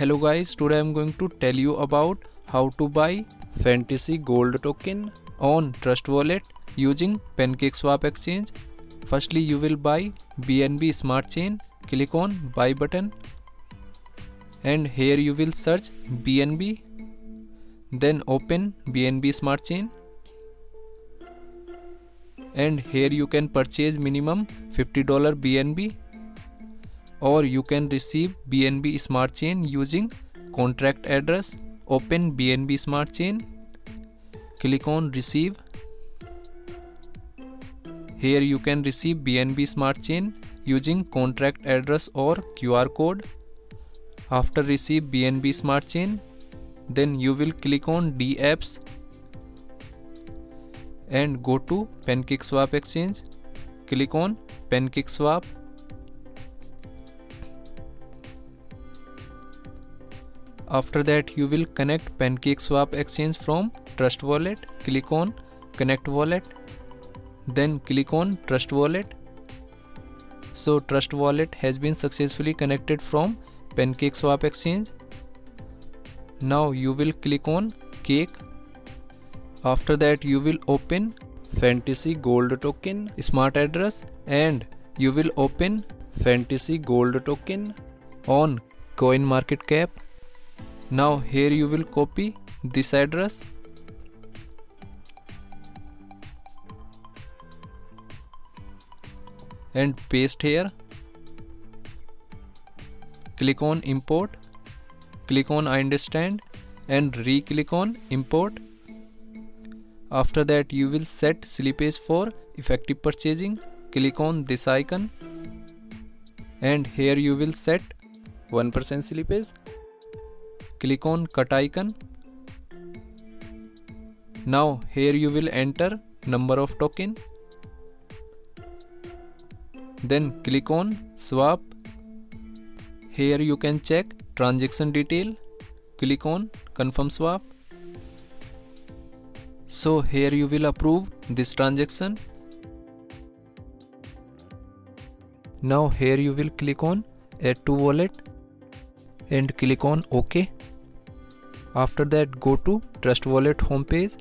Hello guys, today I'm going to tell you about how to buy Fantasy Gold Token on Trust Wallet using PancakeSwap exchange. Firstly, you will buy BNB Smart Chain. Click on Buy button and here you will search BNB. Then open BNB Smart Chain and here you can purchase minimum $50 BNB. Or you can receive BNB Smart Chain using contract address. Open BNB Smart Chain, click on receive. Here you can receive BNB Smart Chain using contract address or QR code. After receive BNB Smart Chain, then you will click on dApps and go to PancakeSwap exchange. Click on PancakeSwap. After that, you will connect PancakeSwap exchange from Trust Wallet. Click on Connect Wallet. Then click on Trust Wallet. So Trust Wallet has been successfully connected from PancakeSwap exchange. Now you will click on Cake. After that, you will open Fantasy Gold Token smart address and you will open Fantasy Gold Token on CoinMarketCap. Now here you will copy this address and paste here. Click on import, click on I understand and re-click on import. After that, you will set slippage for effective purchasing. Click on this icon and here you will set 1% slippage. Click on cut icon. Now here you will enter number of token. Then click on swap. Here you can check transaction detail. Click on confirm swap. So here you will approve this transaction. Now here you will click on add to wallet and click on OK. After that, go to Trust Wallet homepage.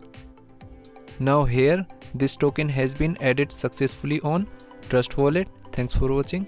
Now here, this token has been added successfully on Trust Wallet. Thanks for watching.